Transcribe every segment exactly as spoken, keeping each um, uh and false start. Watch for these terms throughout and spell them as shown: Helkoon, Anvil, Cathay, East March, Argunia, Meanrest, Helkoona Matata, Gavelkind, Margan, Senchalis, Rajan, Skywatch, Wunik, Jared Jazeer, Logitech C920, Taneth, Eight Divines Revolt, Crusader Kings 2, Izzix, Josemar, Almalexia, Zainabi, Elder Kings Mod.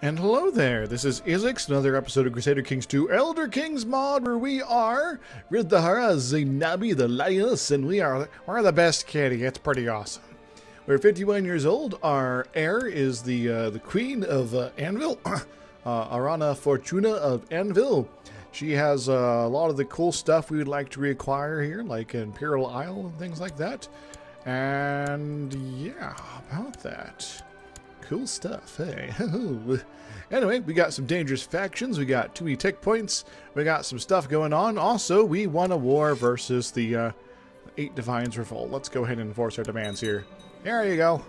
And hello there, this is Izzix, another episode of Crusader Kings two Elder Kings Mod, where we are Riddahara, Zainabi, the Lioness, and we are, we're the best kitty. It's pretty awesome. We're fifty-one years old. Our heir is the uh, the Queen of uh, Anvil, uh, Arana Fortuna of Anvil. She has uh, a lot of the cool stuff we would like to reacquire here, like Imperial Isle and things like that. And yeah, about that. Cool stuff, hey. Anyway, we got some dangerous factions. We got too many tech points. We got some stuff going on. Also, we won a war versus the uh, Eight Divines Revolt. Let's go ahead and enforce our demands here. There you go.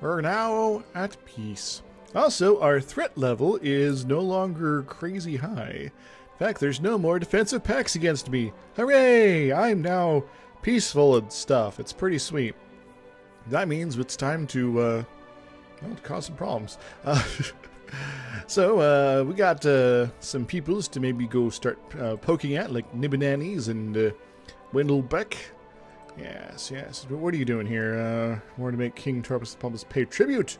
We're now at peace. Also, our threat level is no longer crazy high. In fact, there's no more defensive packs against me. Hooray! I'm now peaceful and stuff. It's pretty sweet. That means it's time to... Uh, Well, it caused some problems. Uh, so, uh, we got uh, some peoples to maybe go start uh, poking at, like Nibananis and uh, Wendelbeck. Yes, yes. What are you doing here? Uh, we're going to make King Torpus pay tribute.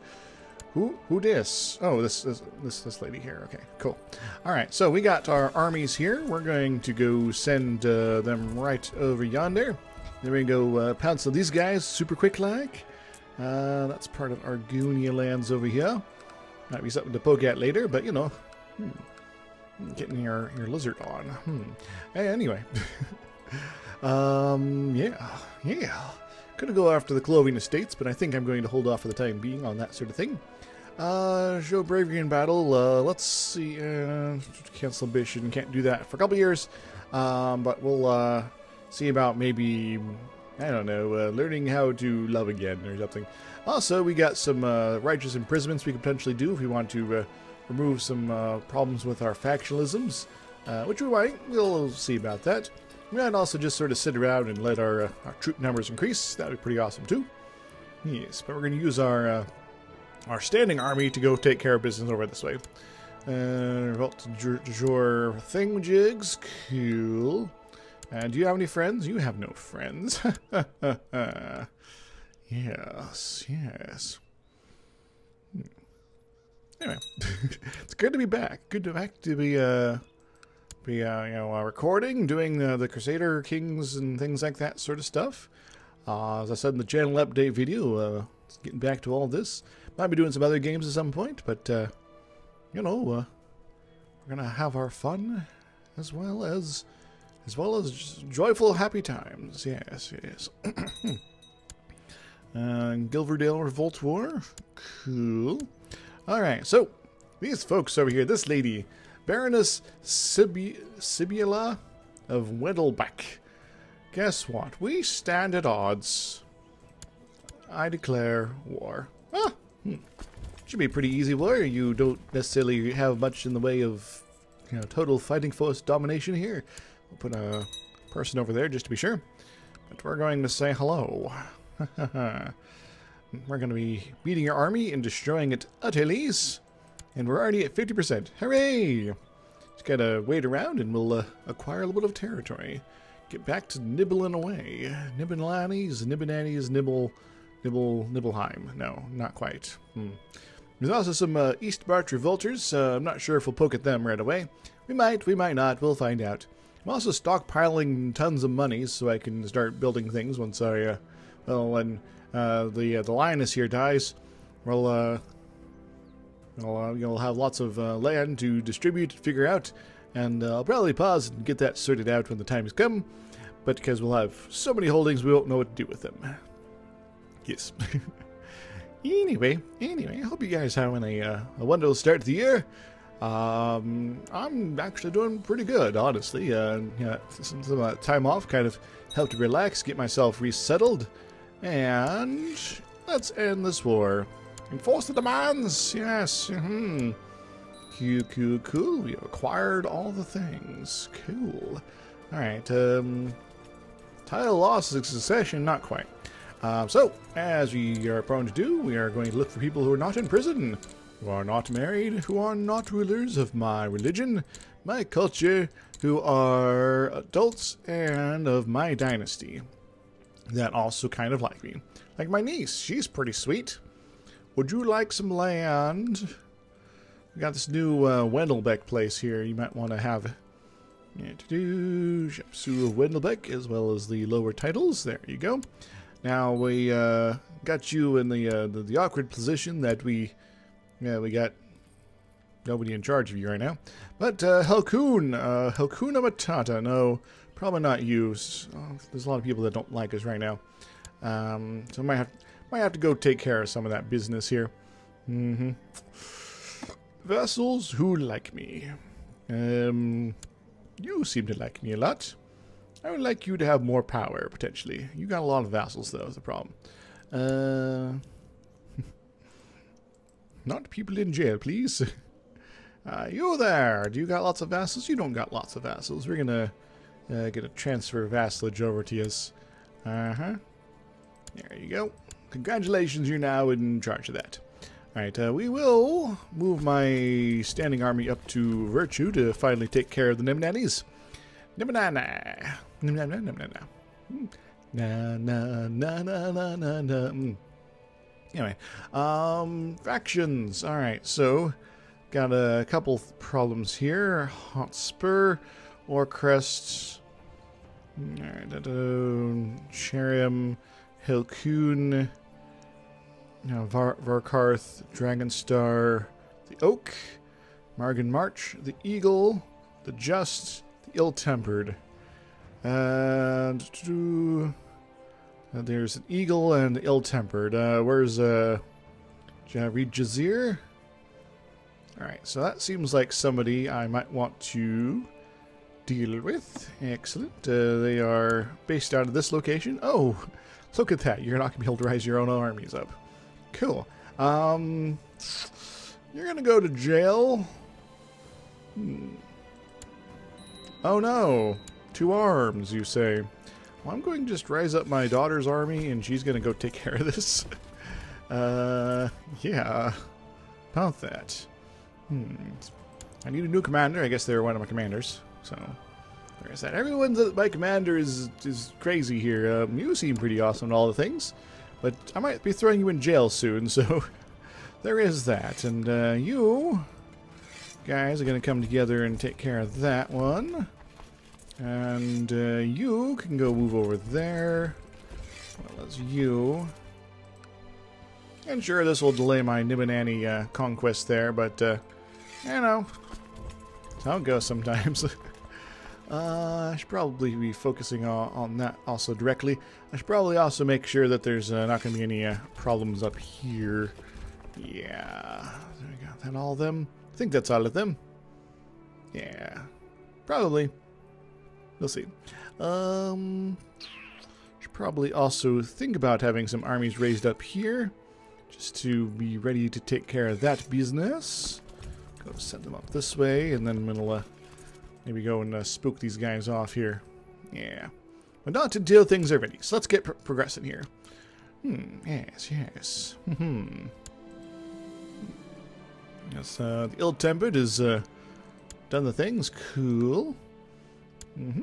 Who who dis? Oh, this, this, this, this lady here. Okay, cool. All right, so we got our armies here. We're going to go send uh, them right over yonder. Then we're going to go uh, pounce on these guys super quick-like. Uh, that's part of Argunia lands over here. Might be something to poke at later, but you know, hmm, getting your, your lizard on. Hmm. Anyway, um, yeah, yeah. Gonna go after the Cloven Estates, but I think I'm going to hold off for the time being on that sort of thing. Uh, show bravery in battle. Uh, let's see. Uh, cancel ambition. Can't do that for a couple years. Um, but we'll uh, see about maybe. I don't know, uh, learning how to love again or something. Also, we got some uh, righteous imprisonments we could potentially do if we want to uh, remove some uh, problems with our factionalisms, uh, which we might. We'll see about that. We might also just sort of sit around and let our, uh, our troop numbers increase. That would be pretty awesome, too. Yes, but we're going to use our uh, our standing army to go take care of business over this way. Uh, Revolt du jour thing jigs. Cool. Uh, do you have any friends? You have no friends. Yes, yes. Hmm. Anyway, it's good to be back. Good to back to be, uh, be uh, you know, uh, recording, doing uh, the Crusader Kings and things like that sort of stuff. Uh, as I said in the channel update video, uh, getting back to all this. Might be doing some other games at some point, but uh, you know, uh, we're gonna have our fun as well as. As well as joyful, happy times. Yes, yes. uh, Gilverdale Revolt War. Cool. All right, so these folks over here, this lady, Baroness Sib Sibula of Wendelbeck. Guess what? We stand at odds. I declare war. Ah, hmm. Should be a pretty easy war. You don't necessarily have much in the way of, you know, total fighting force domination here. We'll put a person over there just to be sure. But we're going to say hello. We're going to be beating your army and destroying it utterly. And we're already at fifty percent. Hooray! Just got to wait around and we'll uh, acquire a little bit of territory. Get back to nibbling away. Nibananis, Nibananis, Nibble, Nibble, Nibbleheim. No, not quite. Hmm. There's also some uh, East March revolters. Uh, I'm not sure if we'll poke at them right away. We might, we might not. We'll find out. I'm also stockpiling tons of money so I can start building things once I, uh, well, when uh, the uh, the lioness here dies, we'll, uh, we'll, uh, we'll have lots of uh, land to distribute, figure out, and uh, I'll probably pause and get that sorted out when the time has come, but because we'll have so many holdings, we won't know what to do with them. Yes. anyway, anyway, I hope you guys have a, uh, a wonderful start to the year. Um, I'm actually doing pretty good, honestly. Uh, yeah, some, some uh, time off kind of helped to relax, get myself resettled, and let's end this war. Enforce the demands, yes. Mm-hmm. Cool, cool, cool. We acquired all the things. Cool. All right. Um, title loss is succession, not quite. Uh, so, as we are prone to do, we are going to look for people who are not in prison. Who are not married, who are not rulers of my religion, my culture, who are adults and of my dynasty. That also kind of like me. Like my niece, she's pretty sweet. Would you like some land? We got this new uh, Wendelbeck place here. You might want to have Shepsu of Wendelbeck as well as the lower titles. There you go. Now we uh, got you in the, uh, the the awkward position that we yeah we got nobody in charge of you right now. But uh, Helkoon, uh, Helkoona Matata. No, probably not you. Oh, there's a lot of people that don't like us right now. Um, so might have might have to go take care of some of that business here. Mm-hmm. Vassals who like me. Um, you seem to like me a lot. I would like you to have more power, potentially. You got a lot of vassals, though, is the problem. Uh, not people in jail, please. Uh, you there! Do you got lots of vassals? You don't got lots of vassals. We're gonna uh, get a transfer of vassalage over to us. Uh-huh. There you go. Congratulations, you're now in charge of that. Alright, uh, we will move my standing army up to Virtue to finally take care of the Nibananis. Nibenay. Nibenay. Na na na na na na na. Anyway, um, factions. All right, so got a couple problems here. Hotspur, Owlcrest, all right, Cherim, Helkoon, now Var Varkarth, Dragonstar, the Oak, Margan March, the Eagle, the Just. Ill-tempered. And uh, there's an eagle and ill-tempered. Uh, where's uh, Jared Jazeer? Alright, so that seems like somebody I might want to deal with. Excellent. Uh, they are based out of this location. Oh, look at that. You're not going to be able to raise your own armies up. Cool. Um, you're going to go to jail. Hmm. Oh no, two arms, you say. Well, I'm going to just raise up my daughter's army and she's going to go take care of this. uh, yeah, about that. Hmm. I need a new commander. I guess they were one of my commanders. So, there's that. Everyone's, my commander is, is crazy here. Um, you seem pretty awesome and all the things, but I might be throwing you in jail soon, so there is that. And uh, you... guys are going to come together and take care of that one. And uh, you can go move over there. Well, that's you. And sure, this will delay my Nibenani uh, conquest there, but, uh, you know, that's how it goes sometimes. uh, I should probably be focusing on, on that also directly. I should probably also make sure that there's uh, not going to be any uh, problems up here. Yeah. There we go. That all of them. I think that's all of them. Yeah. Probably. We'll see. Um, should probably also think about having some armies raised up here. Just to be ready to take care of that business. Go send them up this way. And then we'll uh, maybe go and uh, spook these guys off here. Yeah. But not until things are ready. So let's get pro progressing here. Hmm. Yes, yes. Hmm. Yes, uh, the ill-tempered has uh, done the things. Cool. Mm-hmm.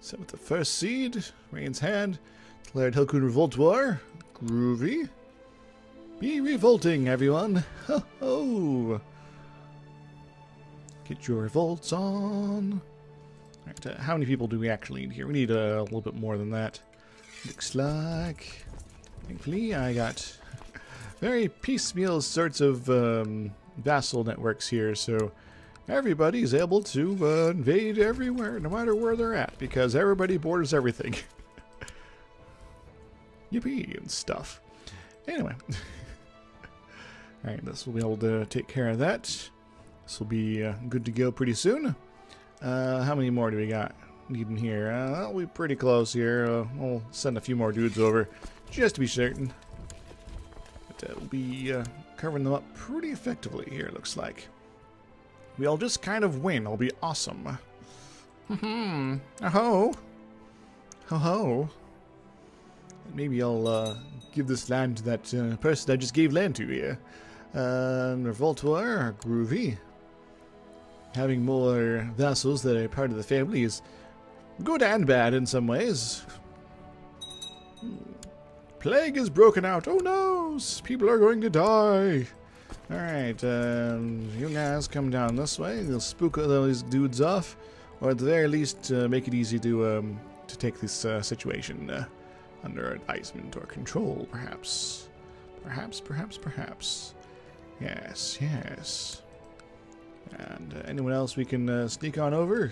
Set with the first seed. Rain's hand. Declared Helkoon Revolt War. Groovy. Be revolting, everyone. Ho ho! Get your revolts on. Alright, uh, how many people do we actually need here? We need uh, a little bit more than that. Looks like... thankfully, I got... very piecemeal sorts of um, vassal networks here, so everybody's able to uh, invade everywhere, no matter where they're at, because everybody borders everything. Yippee and stuff. Anyway. Alright, this will be able to take care of that. This will be uh, good to go pretty soon. Uh, how many more do we got needing here? Uh, that'll be pretty close here. Uh, we'll send a few more dudes over, just to be certain. We'll be uh, covering them up pretty effectively here, looks like. We'll just kind of win. It'll be awesome. Mm-hmm. Ho-ho. Ho-ho. Maybe I'll uh, give this land to that uh, person I just gave land to here. Uh, Revoltor, groovy. Having more vassals that are part of the family is good and bad in some ways. Plague is broken out. Oh no! People are going to die. Alright, um, you guys come down this way. You'll spook those dudes off, or at the very least uh, make it easy to um, to take this uh, situation uh, under advisement or control, perhaps. Perhaps, perhaps, perhaps. Yes, yes. And uh, anyone else we can uh, sneak on over?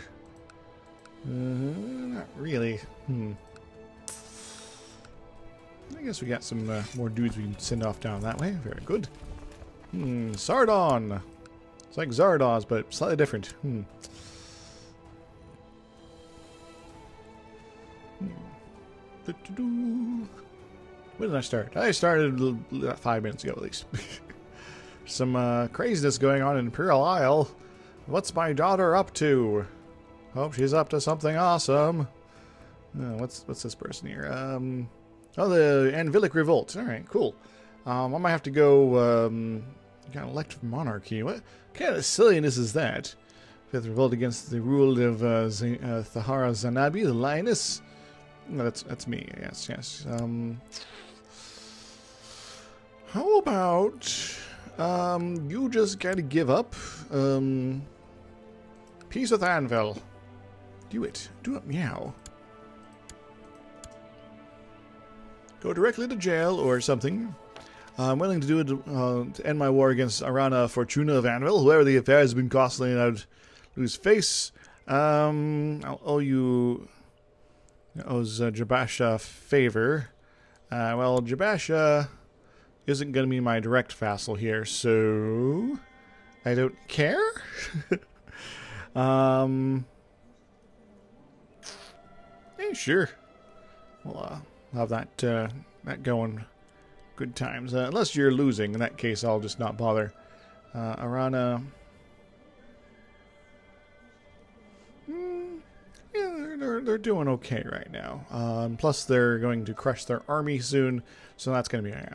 Uh, not really. Hmm. I guess we got some uh, more dudes we can send off down that way. Very good. Hmm, Sardon! It's like Zardoz, but slightly different. Hmm. hmm. When did I start? I started five minutes ago, at least. Some uh, craziness going on in Imperial Isle. What's my daughter up to? Hope she's up to something awesome. Oh, what's what's this person here? Um, oh, the Anvilic Revolt. All right, cool. Um, I might have to go. Um, got an elective monarchy. What kind of silliness is that? Fifth Revolt against the rule of uh, Z uh, Thahara Zainabi, the lioness. No, that's that's me. Yes, yes. Um, how about? Um, you just gotta give up. Um, peace with Anvil. Do it. Do it, meow. Go directly to jail or something. I'm willing to do it uh, to end my war against Arana Fortuna of Anvil. Whoever the affair has been costly and I'd lose face. Um, I'll owe you... I owe uh, Jabasha favor. Uh, well, Jabasha... isn't going to be my direct vassal here, so I don't care. um, yeah, sure. We'll uh, have that uh, that going. Good times, uh, unless you're losing. In that case, I'll just not bother. Uh, Arana. Mm, yeah, they're, they're they're doing okay right now. Um, plus, they're going to crush their army soon, so that's going to be. Yeah.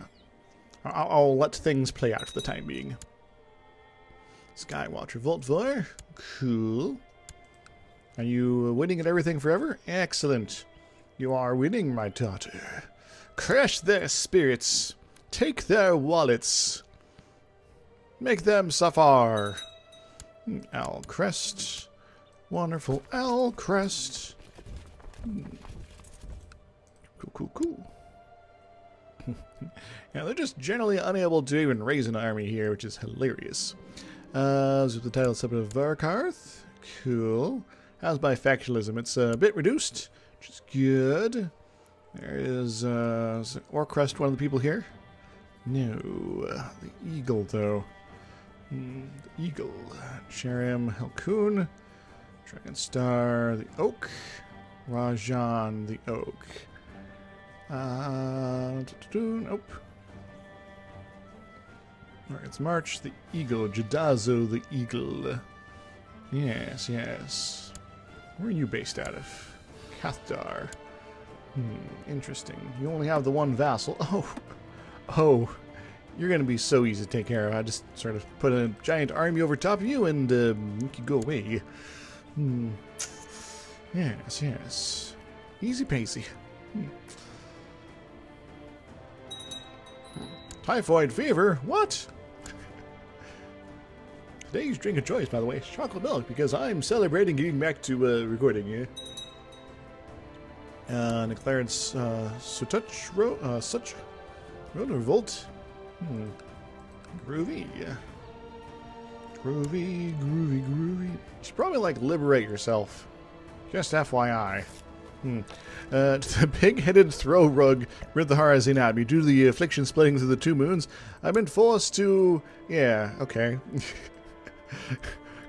I'll, I'll let things play out for the time being. Skywatch Revolt Vor. Cool. Are you winning at everything forever? Excellent. You are winning, my daughter. Crush their spirits. Take their wallets. Make them suffer. Owlcrest. Wonderful Owlcrest. Cool, cool, cool. Yeah, they're just generally unable to even raise an army here, which is hilarious. Uh, zip the title subject of Varkarth. Cool. How's my factionalism? It's a bit reduced, which is good. There is, uh, is Owlcrest, one of the people here? No. Uh, the Eagle, though. Mm, the Eagle. Cherim, Helkoon. Dragonstar, the Oak. Rajan, the Oak. Uh, nope. Alright, it's March, the Eagle. Jadazu, the Eagle. Yes, yes. Where are you based out of? Cathay. Hmm, interesting. You only have the one vassal. Oh, oh. You're going to be so easy to take care of. I just sort of put a giant army over top of you and uh, you could go away. Hmm. Yes, yes. Easy peasy. Hmm. Typhoid fever? What? Today's drink of choice, by the way, is chocolate milk, because I'm celebrating getting back to uh, recording here. Uh, and a Clarence uh, Sutuch Ro uh, Such Road Revolt? Hmm. Groovy. Groovy, groovy, groovy. You should probably, like, liberate yourself. Just F Y I. Hmm. Uh, to the pig-headed throw rug Riddahara Zainabi. Due to the affliction splitting through the two moons, I've been forced to... Yeah, okay.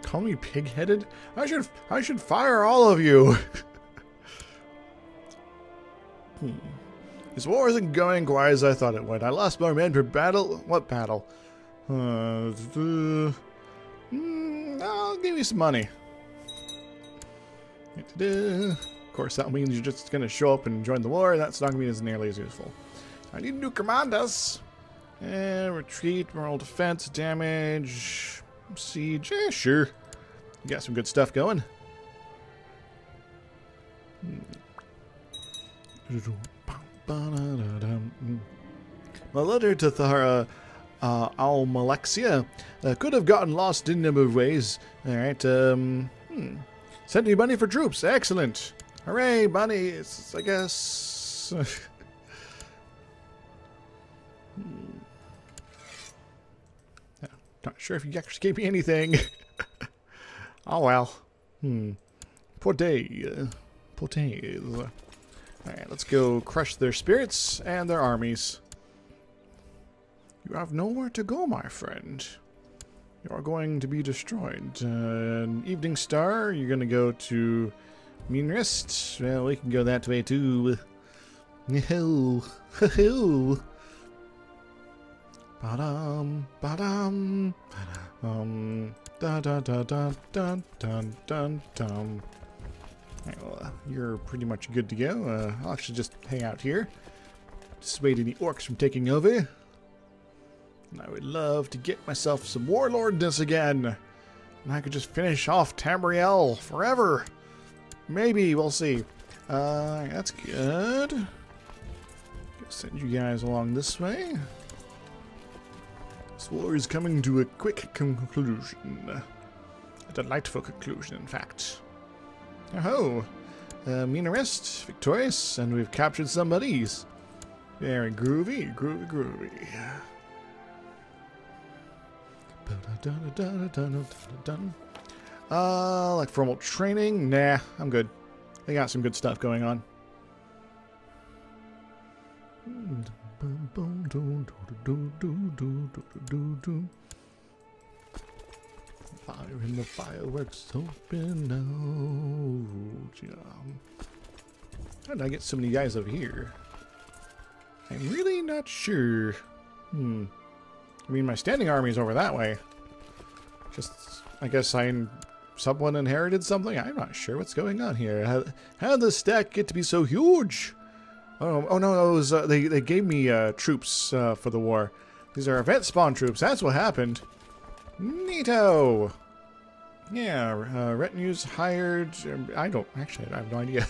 Call me pig-headed? I should I should fire all of you! hmm. This war isn't going quite as I thought it would. I lost more men per battle... What battle? Uh, the... mm, I'll give you some money. Da-da-da. Course, that means you're just going to show up and join the war. That's not going to be as nearly as useful. I need new commanders. And retreat, moral defense, damage, siege. Yeah, sure. You got some good stuff going. My letter to Thahara uh, Almalexia. Uh, could have gotten lost in a number of ways. All right. Um, hmm. Sent me money for troops. Excellent. Hooray, bunnies, I guess. hmm. yeah, not sure if you actually gave me anything. oh, well. Hmm. Poor day. Poor days. Alright, let's go crush their spirits and their armies. You have nowhere to go, my friend. You are going to be destroyed. Uh, Evening Star, you're going to go to Meanrest. Well, we can go that way too. No. Ba-dum, ba-dum, um, da da da da da da da da. Well, you're pretty much good to go. Uh, I'll actually just hang out here. Dissuading the orcs from taking over. And I would love to get myself some warlordness again. And I could just finish off Tamriel forever. Maybe, we'll see. Uh, that's good. Gonna send you guys along this way. This war is coming to a quick conclusion. A delightful conclusion, in fact. Oh, uh, Meanrest, victorious, and we've captured some buddies. Very groovy, groovy, groovy. Uh, like formal training? Nah, I'm good. They got some good stuff going on. Fire in the fireworks open out. Yeah. How did I get so many guys over here? I'm really not sure. Hmm. I mean, my standing army is over that way. Just, I guess I, someone inherited something? I'm not sure what's going on here. How, how did the stack get to be so huge? Oh, oh no, no it was, uh, they, they gave me uh, troops uh, for the war. These are event spawn troops. That's what happened. Neato! Yeah, uh, retinues hired... I don't... Actually, I have no idea.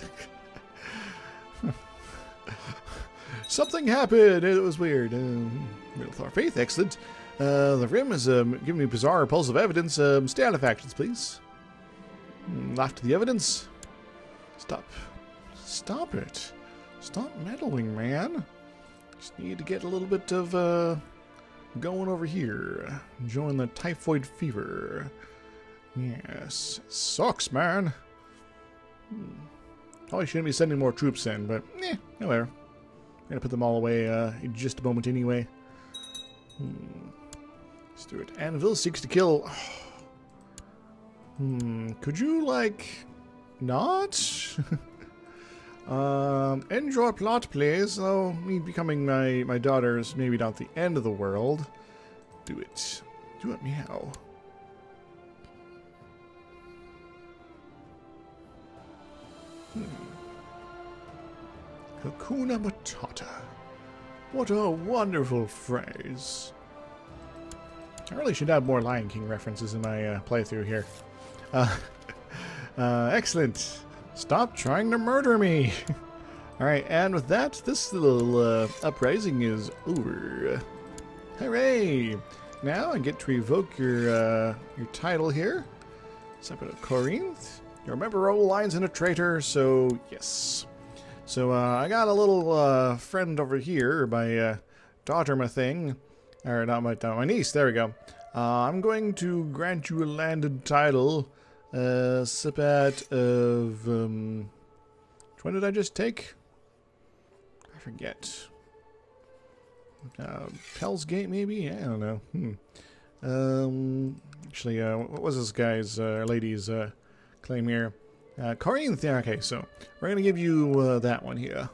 Something happened! It was weird. Um, Middlethor Faith, excellent. Uh, the Rim has um, given me bizarre repulsive evidence. Um, stay out of actions, please. Laugh to the evidence. Stop. Stop it. Stop meddling, man. Just need to get a little bit of... Uh, going over here, enjoying the typhoid fever. Yes, sucks, man. Hmm. Probably shouldn't be sending more troops in, but eh, nowhere. I'm gonna put them all away uh, in just a moment anyway. Hmm. Let's do it. Anvil seeks to kill. Oh. Hmm. Could you like not? Um, end your plot, please. Though me becoming my, my daughter is maybe not the end of the world. Do it. Do it, meow. Hmm. Hakuna Matata. What a wonderful phrase. I really should have more Lion King references in my uh, playthrough here. Uh, uh, excellent. Stop trying to murder me! Alright, and with that, this little uh, uprising is over. Hooray! Now I get to revoke your uh, your title here. Separate of Corinth. You remember old lines and a traitor, so yes. So uh, I got a little uh, friend over here, my uh, daughter, my thing. Or not my, not my niece, there we go. Uh, I'm going to grant you a landed title. Uh, Sipat of, um, which one did I just take? I forget. Uh, Pell's Gate, maybe? I don't know. Hmm. Um, actually, uh, what was this guy's, uh, lady's, uh, claim here? Uh, Corinth, yeah, okay, so we're gonna give you, uh, that one here.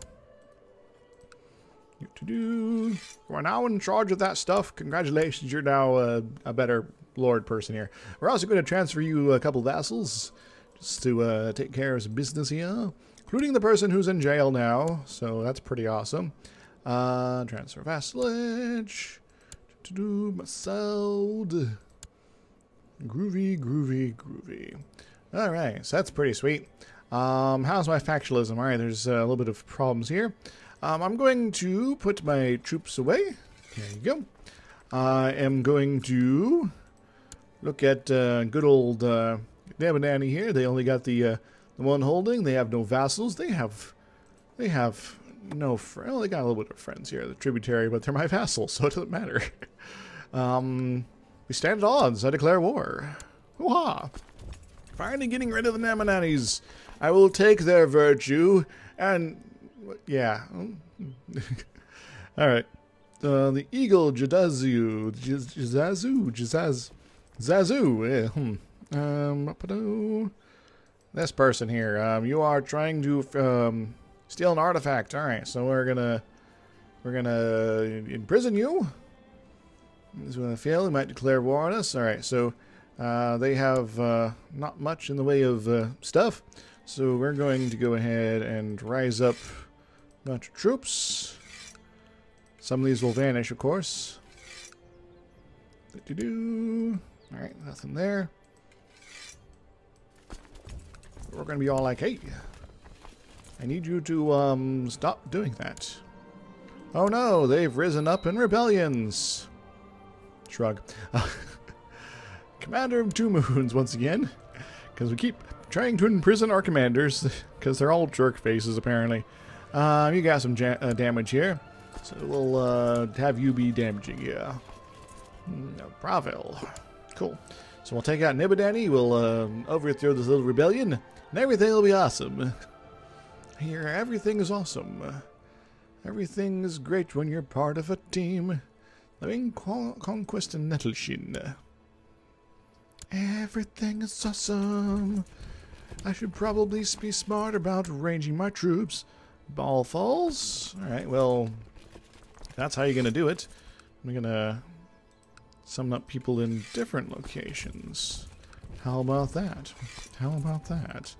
You are now in charge of that stuff. Congratulations, you're now, uh, a better... Lord person here. We're also going to transfer you a couple vassals just to uh, take care of some business here, including the person who's in jail now, so that's pretty awesome. Uh, transfer vassalage to do myself. Groovy, groovy, groovy. All right, so that's pretty sweet. Um, how's my factionalism? All right, there's a little bit of problems here. Um, I'm going to put my troops away. There you go. I am going to look at uh, good old uh, Nibenay here. They only got the uh, the one holding. They have no vassals. They have they have no friends. Well, they got a little bit of friends here, the tributary, but they're my vassals, so it doesn't matter. um, we stand at odds. I declare war. Hoo-ha! Finally getting rid of the Nibananis. I will take their virtue and... yeah. Alright. Uh, the eagle Jadazu. Jadazu? Jazaz. Zazu. Yeah. Um, this person here. Um, you are trying to um, steal an artifact. Alright, so we're gonna... We're gonna imprison you. This is gonna fail. He might declare war on us. Alright, so... Uh, they have uh, not much in the way of uh, stuff, so we're going to go ahead and rise up a bunch of troops. Some of these will vanish, of course. Do-do-do. Alright, nothing there. We're going to be all like, hey, I need you to um, stop doing that. Oh no, they've risen up in rebellions. Shrug. Commander of Two Moons once again, because we keep trying to imprison our commanders because they're all jerk faces apparently. Uh, you got some ja uh, damage here, so we'll uh, have you be damaging you. Yeah. No, Bravo. Cool. So we'll take out Nibenay. We'll uh, overthrow this little rebellion, and everything will be awesome. Here, everything is awesome. Everything is great when you're part of a team. Living con conquest and nettleshin. Everything is awesome. I should probably be smart about arranging my troops. Ball falls. Alright, well, that's how you're going to do it. I'm going to summon up people in different locations. How about that? How about that?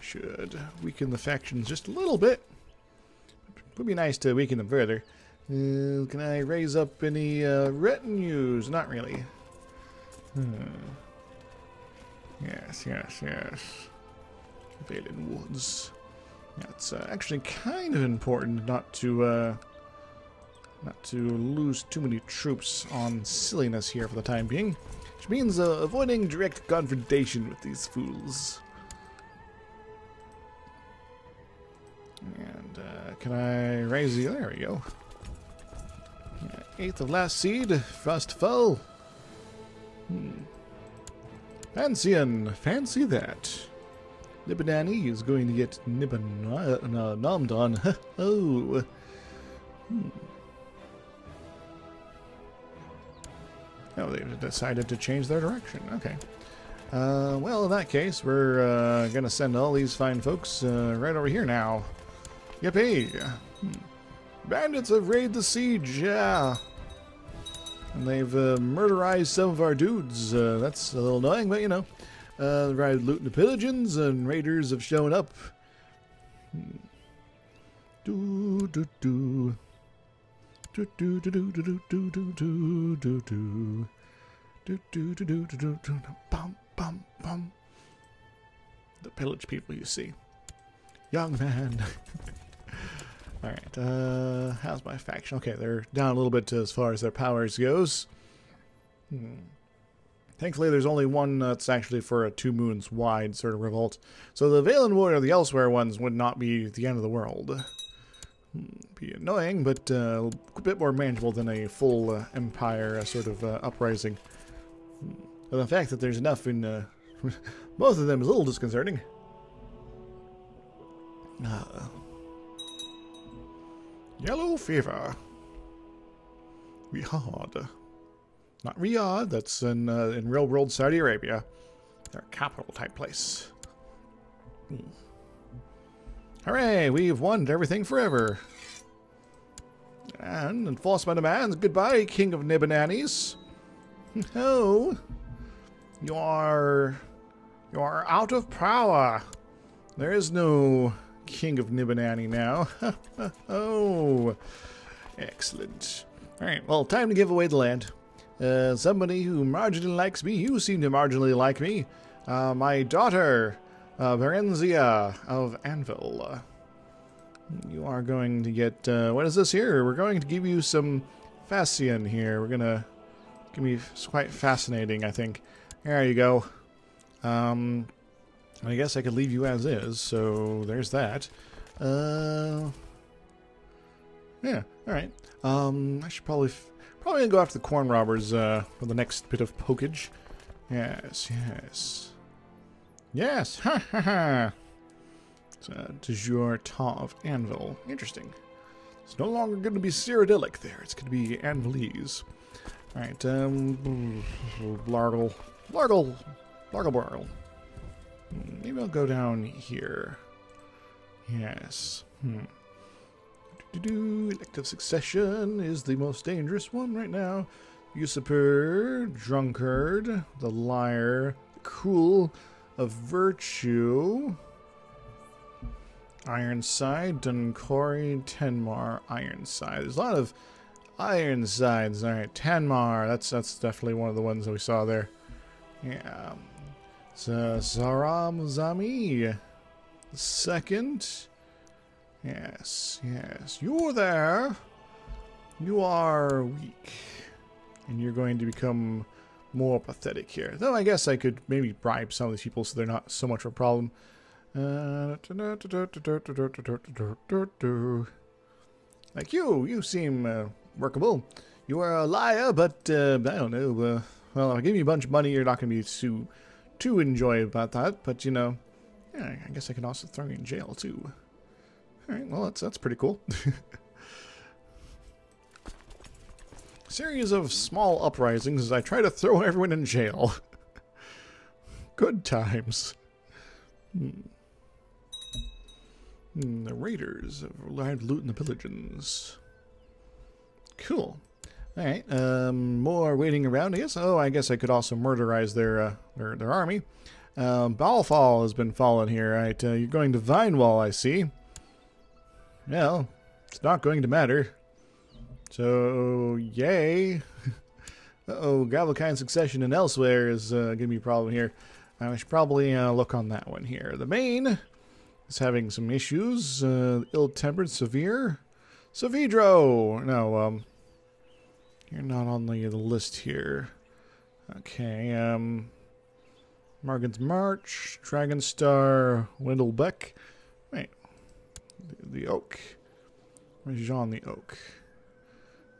Should weaken the factions just a little bit. It would be nice to weaken them further. Uh, can I raise up any uh, retinues? Not really. Hmm. Yes, yes, yes. Valen Woods. That's uh, actually kind of important not to uh, not to lose too many troops on silliness here for the time being, which means uh, avoiding direct confrontation with these fools. And uh, can I raise the? There we go. Eighth of last seed, frost fell. Hmm. Fancyin, fancy that. Nibenani is going to get Nibannommed on. Oh. Hmm. Oh, they've decided to change their direction. Okay. Uh, well, in that case, we're uh, going to send all these fine folks uh, right over here now. Yippee! Hmm. Bandits have raided the siege, yeah. And they've uh, murderized some of our dudes. Uh, that's a little annoying, but you know. Uh, raided loot and pigeons, and raiders have shown up. Hmm. Do do do do do do do do do do do do do do do do do do do bum bum bum. The pillage people you see, young man. Alright, uh, how's my faction? Okay, they're down a little bit as far as their powers goes. Hmm. Thankfully, there's only one that's actually for a two moons wide sort of revolt. So the Valen Wood or the Elsewhere ones would not be the end of the world. Hmm. Be annoying, but uh, a bit more manageable than a full uh, empire uh, sort of uh, uprising. Hmm. But the fact that there's enough in uh, both of them is a little disconcerting. Uh... Yellow fever. Riyadh. Not Riyadh, that's in, uh, in real world Saudi Arabia. Their capital type place. Hmm. Hooray, we've won everything forever. And enforce my demands. Goodbye, King of Nibananis. Oh. You are... You are out of power. There is no... King of Nibenani now. Oh, excellent. Alright, well, time to give away the land. Uh, somebody who marginally likes me. You seem to marginally like me. Uh, my daughter, uh, Varenzia of Anvil. You are going to get... Uh, what is this here? We're going to give you some Fascian here. We're going to... It's going to be quite fascinating, I think. There you go. Um, I guess I could leave you as is, so there's that. Uh, yeah, alright. Um, I should probably... F probably gonna go after the corn robbers uh, for the next bit of pokage. Yes, yes. Yes! Ha ha ha! It's a du jour temps of Anvil. Interesting. It's no longer going to be Cyrodiilic there. It's going to be Anvilese. Alright, um... Blargle. Blargle! Blargle, Blargle. Maybe I'll go down here. Yes. Hmm. Do-do-do. Elective Succession is the most dangerous one right now. Usurper, Drunkard, the Liar, the Cruel, of Virtue, Ironside, Dunkori, Tenmar, Ironside. There's a lot of Ironsides. Alright, Tenmar. That's that's definitely one of the ones that we saw there. Yeah. It's uh, Saramzami. The second. Yes, yes. You're there. You are weak. And you're going to become more pathetic here. Though I guess I could maybe bribe some of these people so they're not so much of a problem. Uh, like you, you seem uh, workable. You are a liar, but uh, I don't know. Uh, well, if I give you a bunch of money, you're not going to be too, too enjoyed about that. But, you know, yeah, I guess I can also throw you in jail, too. All right, well, that's, that's pretty cool. Series of small uprisings as I try to throw everyone in jail. Good times. Hmm. The raiders have arrived looting the pillageons. Cool. Alright, um, more waiting around, I guess. Oh, I guess I could also murderize their uh, their, their army. Um, Bowlfall has been fallen here. Alright, uh, you're going to Vinewall, I see. Well, it's not going to matter. So, yay. Uh-oh, Gavelkind Succession and Elsewhere is uh, going to be a problem here. I should probably uh, look on that one here. The main is having some issues. Uh, Ill-tempered, severe. Savidro! No, um... You're not on the, the list here. Okay, um... Margan's March, Dragonstar, Wendelbeck. Wait. The, the Oak. Where's Jean the Oak?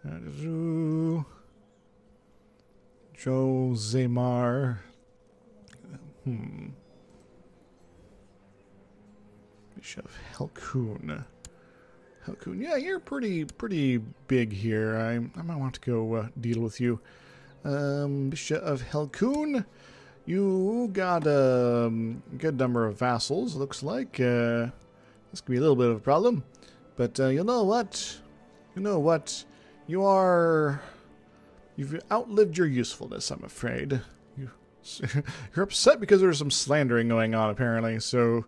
Jadazu. Josemar. Hmm. Bishop Helkoon. Helkoon. Yeah, you're pretty pretty big here. I, I might want to go uh, deal with you. Um, Bishop of Helkoon. You got a um, good number of vassals, looks like. Uh, this could be a little bit of a problem. But uh, you know what? You know what? You are... You've outlived your usefulness, I'm afraid. You, you're upset because there's some slandering going on, apparently, so...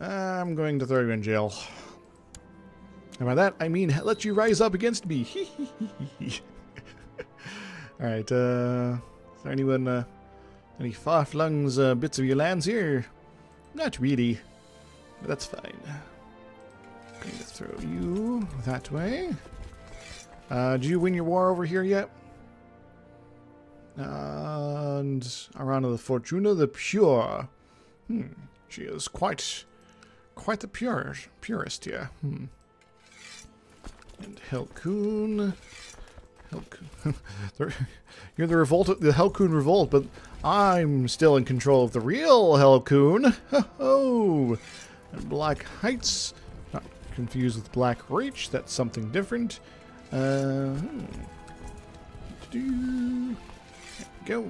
I'm going to throw you in jail. And by that, I mean let you rise up against me. Alright, uh... Is there anyone, uh... Any far-flung uh, bits of your lands here? Not really. But that's fine. I'm going to throw you that way. Uh, did you win your war over here yet? And Arana the Fortuna, the Pure. Hmm. She is quite, quite the pure, purist here. Hmm. And Helkoon. Helkoon. the, you're the revolt, the Helkoon revolt, but I'm still in control of the real Helkoon. Ho-ho! And Black Heights. Not confused with Black Reach. That's something different. Uh, hmm. Go.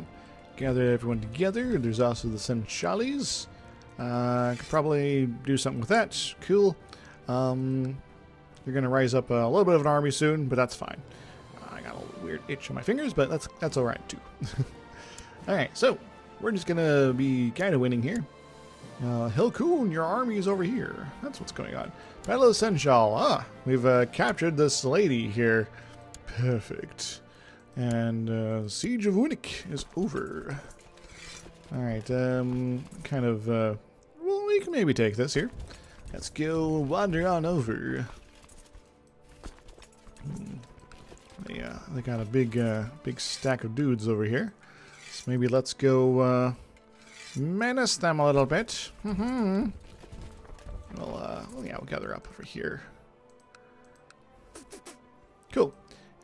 Gather everyone together. There's also the Senchalis. Uh, I could probably do something with that. Cool. Um, you're going to rise up a little bit of an army soon, but that's fine. I got a weird itch on my fingers, but that's that's all right, too. All right, so we're just going to be kind of winning here. Uh, Helkoon, your army is over here. That's what's going on. Battle of Senchal. Ah, we've uh, captured this lady here. Perfect. And uh, Siege of Wunik is over. All right, um, kind of... Uh, well, we can maybe take this here. Let's go wander on over. They, uh, they got a big, uh, big stack of dudes over here. So maybe let's go uh, menace them a little bit. Mm-hmm. Well, uh, well, yeah, we'll gather up over here. Cool.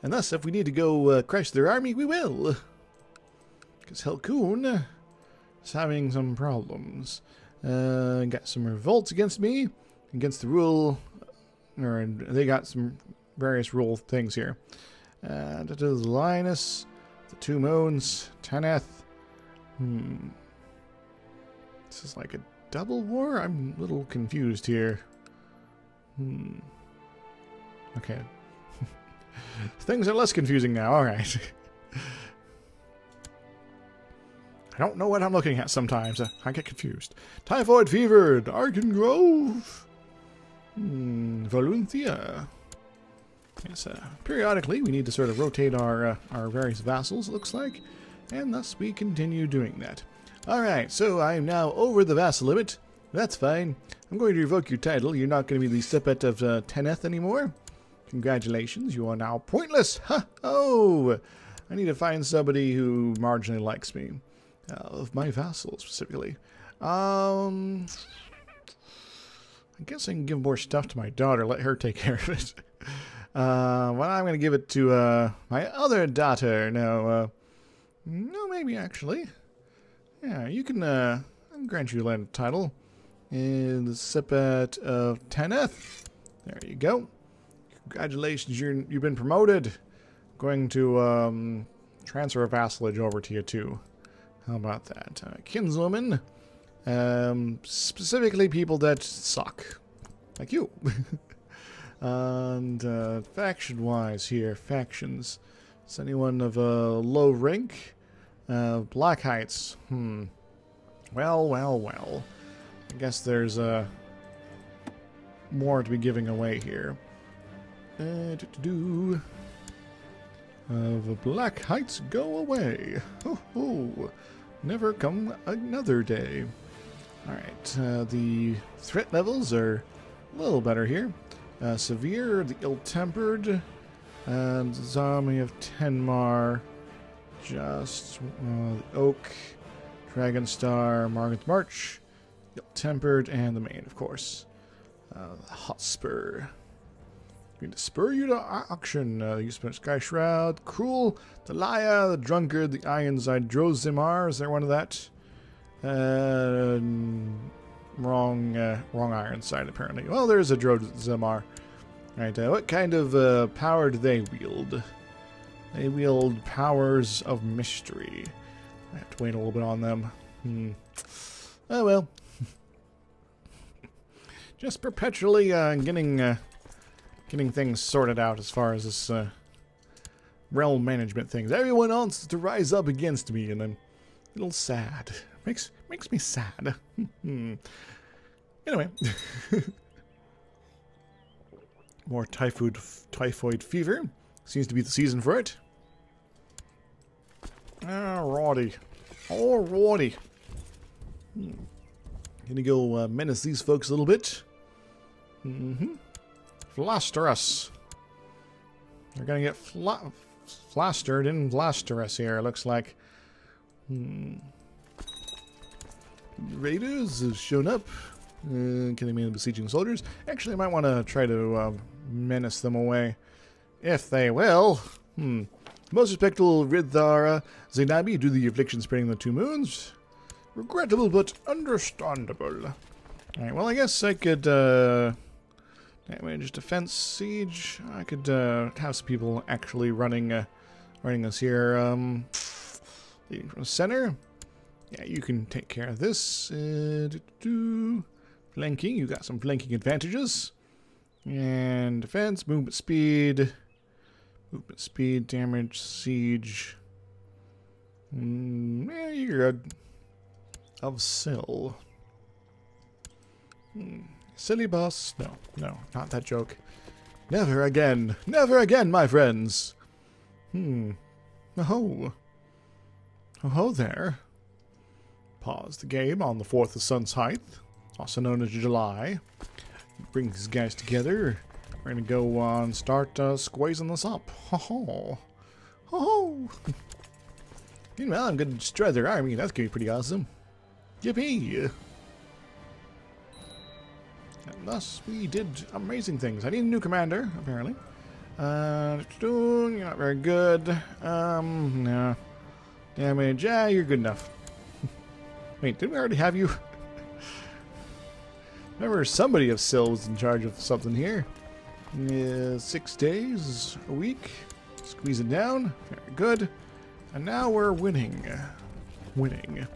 And thus, if we need to go uh, crush their army, we will. Because Helkoon is having some problems. Uh, got some revolts against me, against the rule, or they got some various rule things here. Uh, that is the Lioness, the Two Moons, Taneth. Hmm. This is like a double war? I'm a little confused here. Hmm. Okay. Things are less confusing now, alright. I don't know what I'm looking at sometimes. I get confused. Typhoid Fever, Argan Grove, hmm, Volunthia. Yes, uh, periodically we need to sort of rotate our, uh, our various vassals, it looks like. And thus we continue doing that. Alright, so I'm now over the vassal limit. That's fine. I'm going to revoke your title. You're not going to be the Sepet of uh, Taneth anymore. Congratulations, you are now pointless. Ha! Oh! I need to find somebody who marginally likes me. Uh, of my vassals, specifically. Um, I guess I can give more stuff to my daughter. Let her take care of it. Uh, well, I'm going to give it to uh, my other daughter. No, uh, no, maybe, actually. Yeah, you can uh, grant you land title. In the Sepet of Taneth. There you go. Congratulations, you're, you've been promoted. Going to um, transfer a vassalage over to you, too. How about that? Uh, kinswoman. Um, specifically people that suck. Like you. And uh, faction-wise here, factions. Is anyone of a low rank? Uh, Black Heights. Hmm. Well, well, well. I guess there's uh, more to be giving away here. Uh, do-do-do. Of Black Heights, go away. Ho ho. Never come another day. Alright, uh, the threat levels are a little better here. Uh, severe, the ill-tempered, and Zombie of Tenmar, just uh, the Oak, Dragonstar, Margan's March, ill-tempered, and the main, of course. Uh, Hot Spur. Going to spur you to auction. Uh, you spent Sky Shroud, Cruel, the Liar, the Drunkard, the Irons, I Drozimar. Is there one of that? Uh, wrong, uh, wrong Iron Side apparently. Well, there's a Drozimar. Right. Uh, what kind of uh, power do they wield? They wield powers of mystery. I have to wait a little bit on them. Hmm. Oh well. Just perpetually uh, getting. Uh, Getting things sorted out as far as this uh, realm management things. Everyone else is to rise up against me, and I'm a little sad. Makes makes me sad. Anyway, more typhoid typhoid fever seems to be the season for it. Alrighty, alrighty. Hmm. Gonna go uh, menace these folks a little bit. Mm-hmm. Vlasterus. They're gonna get fla flastered in Vlasterus here, looks like. Hmm. Raiders have shown up. Uh, killing me and besieging soldiers. Actually, I might want to try to uh, menace them away. If they will. Hmm. Most respectable Riddahara, Zainabi, do the affliction spreading the two moons. Regrettable, but understandable. Alright, well, I guess I could... Uh, Damage, defense, siege. I could uh, have some people actually running, uh, running us here. Um, leading from the center. Yeah, you can take care of this. Uh, do, do. Flanking. You got some flanking advantages. And defense, movement speed, movement speed, damage, siege. Mm, yeah, you're good. Of Sill. Hmm. Silly boss. No, no, not that joke. Never again. Never again, my friends. Hmm. Oh. Oh there. Pause the game on the fourth of Sun's Height, also known as July. bring these guys together. We're gonna go uh, and start uh, squeezing this up. Ho ho, ho ho. Meanwhile, I'm gonna destroy their army. That's gonna be pretty awesome. Yippee! And thus, we did amazing things. I need a new commander, apparently. Uh, you're not very good. Um, no. Damage, yeah, you're good enough. Wait, didn't we already have you? Remember, somebody of Sil was in charge of something here. Uh, six days a week. Squeeze it down. Very good. And now we're winning. Winning.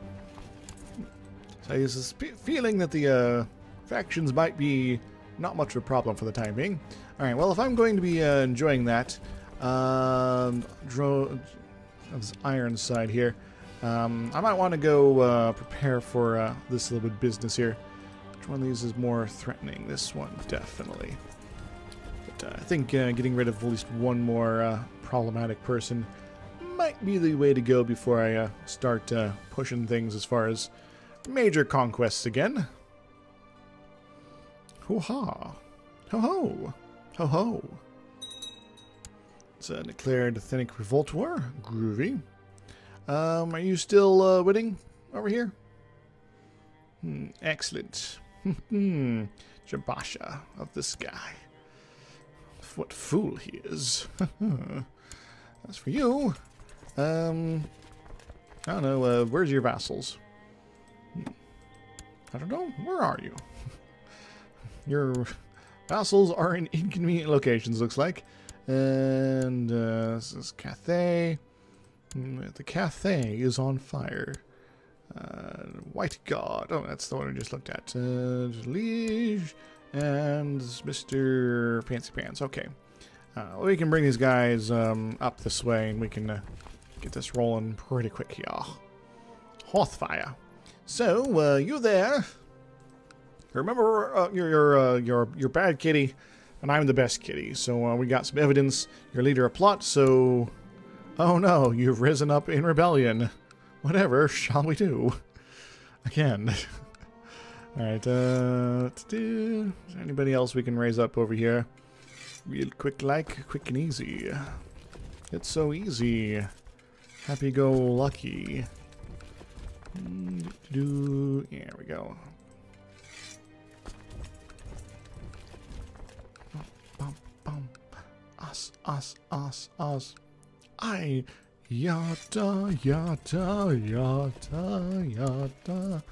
So I have this feeling that the uh, factions might be not much of a problem for the time being. Alright, well, if I'm going to be uh, enjoying that, um, dro this iron side here, um, I might want to go uh, prepare for uh, this little bit of business here. Which one of these is more threatening? This one, definitely. But uh, I think uh, getting rid of at least one more uh, problematic person might be the way to go before I uh, start uh, pushing things as far as major conquests again. Hoo-ha! Ho-ho! Ho-ho! It's uh, declared Athenic Revolt War. Groovy. Um, are you still uh, winning over here? Hmm, excellent. Hmm, Jabasha of the sky. What fool he is. As for you, um, I don't know, uh, where's your vassals? Hmm. I don't know, where are you? Your vassals are in inconvenient locations, looks like. And uh, this is Cathay. The Cathay is on fire. Uh, White God. Oh, that's the one we just looked at. Uh, Liege and Mister Fancy Pants. Okay. Uh, we can bring these guys um, up this way, and we can uh, get this rolling pretty quick here. Hearthfire. So, uh, you there? Remember, uh, you're, you're, uh, you're, you're bad kitty, and I'm the best kitty. So uh, we got some evidence. Your leader a plot, so... Oh no, you've risen up in rebellion. Whatever shall we do? Again. Alright, uh... is there anybody else we can raise up over here? Real quick-like, quick and easy. It's so easy. Happy-go-lucky. Do There we go. Us, us, us, us. I yada yada yada yada.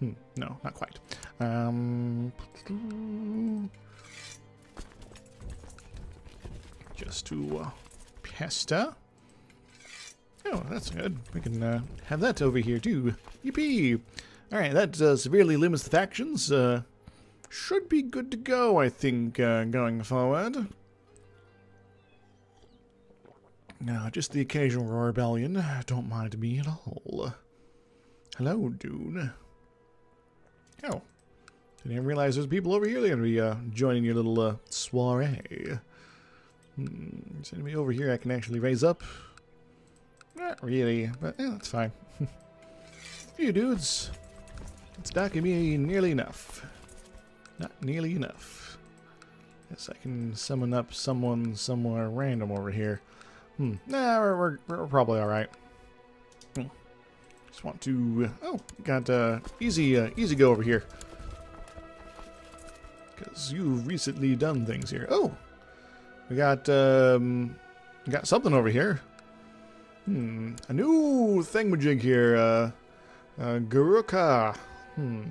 Hmm, no, not quite. Um, just to uh, pester. Oh, that's good. We can uh, have that over here too. Yippee! All right, that uh, severely limits the factions. Uh, should be good to go, I think, uh, going forward. No, just the occasional rebellion. Don't mind me at all. Hello, dude. Oh. I didn't realize there's people over here. They're going to be uh, joining your little uh, soiree. Hmm, is anybody over here I can actually raise up? Not really, but yeah, that's fine. You dudes. It's not going to be nearly enough. Not nearly enough. Guess I can summon up someone somewhere random over here. Hmm. Nah, we're, we're, we're probably alright. Hmm. Just want to... Oh, got uh, easy, uh, easy go over here. Because you've recently done things here. Oh! We got, um... We got something over here. Hmm. A new thingamajig here. Uh, uh, Garuka. Hmm.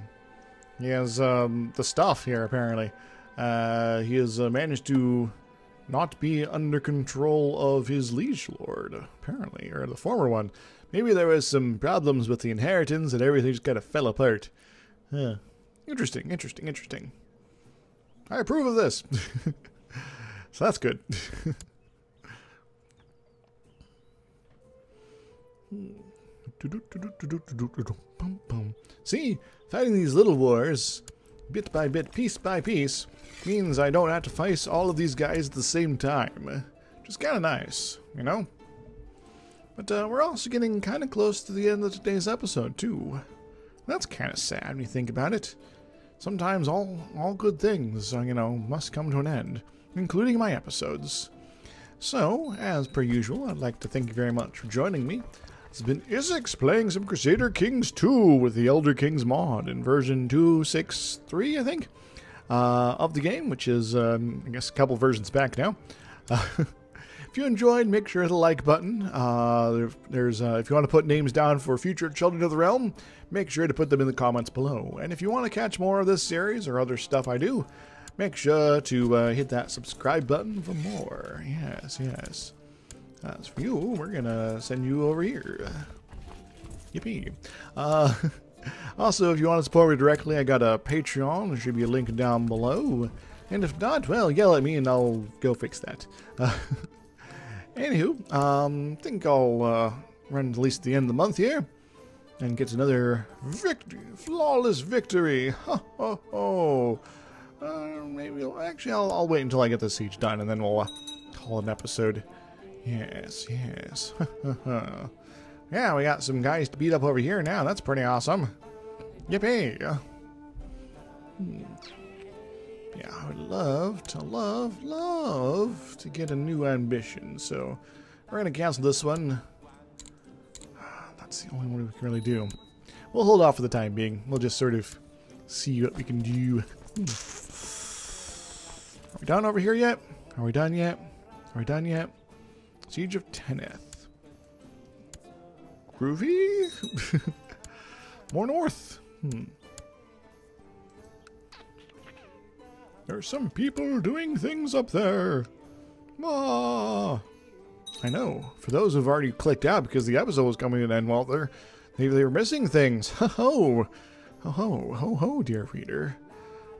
He has, um, the stuff here, apparently. Uh, he has uh, managed to... not be under control of his liege lord, apparently, or the former one. Maybe there was some problems with the inheritance and everything just kind of fell apart. Huh. Interesting, interesting, interesting. I approve of this. So that's good. See, fighting these little wars, bit by bit, piece by piece, means I don't have to face all of these guys at the same time. Just kind of nice, you know? But uh, we're also getting kind of close to the end of today's episode, too. That's kind of sad when you think about it. Sometimes all, all good things, you know, must come to an end, including my episodes. So, as per usual, I'd like to thank you very much for joining me. It's been Izzix playing some Crusader Kings two with the Elder Kings Mod in version two six three, I think, uh, of the game, which is, um, I guess, a couple versions back now. Uh, if you enjoyed, make sure to hit the like button. Uh, there, there's, uh, if you want to put names down for future Children of the Realm, make sure to put them in the comments below. And if you want to catch more of this series or other stuff I do, make sure to uh, hit that subscribe button for more. Yes, yes. As for you, we're gonna send you over here. Yippee. Uh, also, if you want to support me directly, I got a Patreon. There should be a link down below. And if not, well, yell at me and I'll go fix that. Uh, anywho, um, I think I'll uh, run at least the end of the month here and get another victory, flawless victory. Ho, ho, ho. Uh, maybe I'll, actually, I'll, I'll wait until I get the siege done and then we'll uh, call it an episode. Yes, yes. Yeah, we got some guys to beat up over here now. That's pretty awesome. Yippee! Hmm. Yeah, I would love to, love, love to get a new ambition. So we're going to cancel this one. That's the only one we can really do. We'll hold off for the time being. We'll just sort of see what we can do. Hmm. Are we done over here yet? Are we done yet? Are we done yet? Siege of Taneth. Groovy? More north. Hmm. There's some people doing things up there. Ah. I know. For those who've already clicked out because the episode was coming to an end, well, they're, they, they were missing things. Ho-ho. Ho-ho. Ho-ho, dear reader.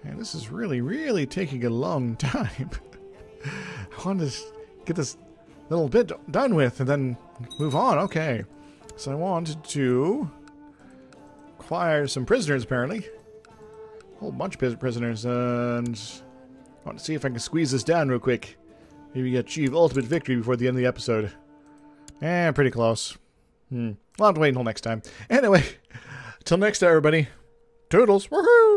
And this is really, really taking a long time. I wanted to get this little bit done with and then move on. Okay, so I wanted to acquire some prisoners, apparently a whole bunch of prisoners, and I want to see if I can squeeze this down real quick, maybe achieve ultimate victory before the end of the episode. Eh, pretty close. Hmm. I'll have to wait until next time. Anyway, till next time, everybody. Toodles. Woohoo!